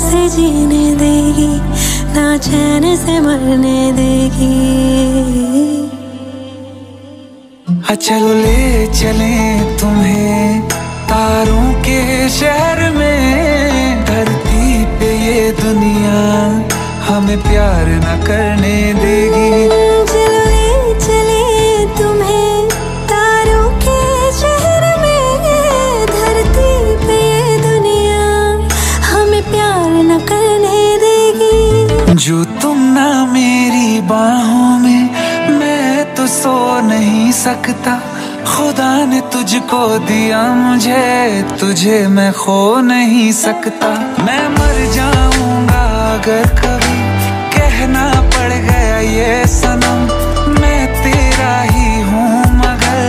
से जीने देगी, ना चैन से मरने देगी। चलो ले चले तुम्हें तारों के शहर में, धरती पे ये दुनिया हमें प्यार न करने देगी। जो तुम ना मेरी बाहों में मैं तो सो नहीं सकता, खुदा ने तुझको दिया मुझे, तुझे मैं खो नहीं सकता। मैं मर जाऊंगा अगर कभी कहना पड़ गया ये सनम, मैं तेरा ही हूँ मगर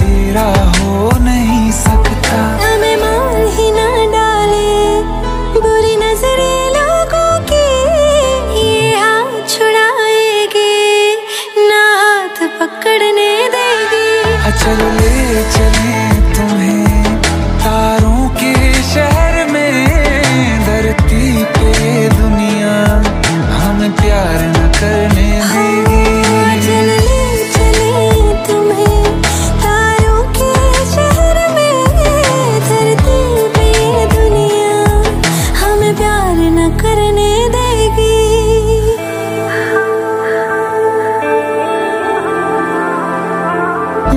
तेरा हो नहीं सकता। हमें मार ही ना डाले बुरी नजरे पकड़ने देगी। चलो ले चले तुम्हें तारों के शहर में, धरती पे दुनिया हम प्यार न करने देगी।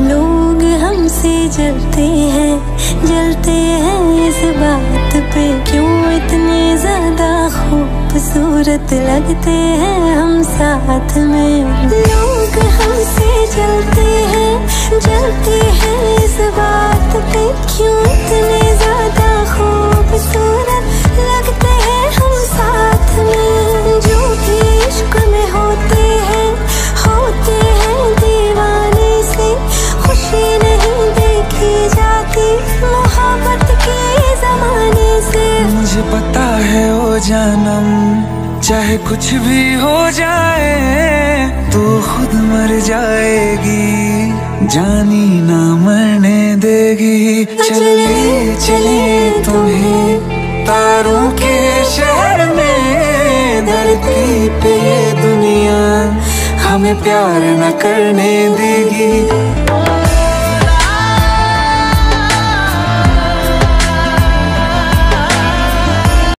लोग हमसे जलते हैं इस बात पे, क्यों इतने ज्यादा खूबसूरत लगते हैं हम साथ में। लोग हमसे जलते हैं इस बात पे, क्यों इतने ज्यादा खूबसूरत लगते हैं हम साथ में। जो भी इश्क में होते हैं दीवाने से, खुशी नहीं देखी जाती मोहब्बत के जमाने से। मुझे पता है ओ जानम, चाहे कुछ भी हो जाए तू खुद मर जाएगी, जानी ना मरने देगी। चले चले तुम्हें तारों के शहर में, धरती पे दुनिया हमें प्यार न करने देगी।